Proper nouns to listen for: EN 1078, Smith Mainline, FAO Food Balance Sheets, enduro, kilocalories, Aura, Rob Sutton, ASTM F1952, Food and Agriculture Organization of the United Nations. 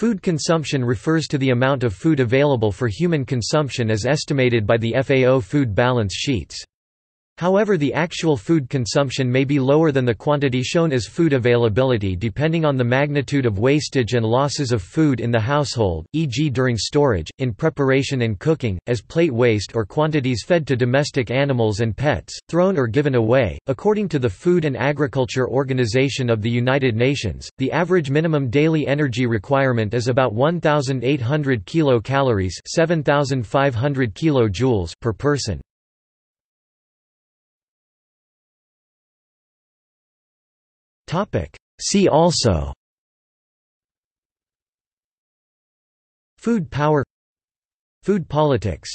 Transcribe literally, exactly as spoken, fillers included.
Food consumption refers to the amount of food available for human consumption as estimated by the F A O food balance sheets. However, the actual food consumption may be lower than the quantity shown as food availability depending on the magnitude of wastage and losses of food in the household, for example during storage, in preparation and cooking, as plate waste or quantities fed to domestic animals and pets, thrown or given away. According to the Food and Agriculture Organization of the United Nations, the average minimum daily energy requirement is about one thousand eight hundred kilocalories, seven thousand five hundred kilojoules per person. See also: Food power, Food politics.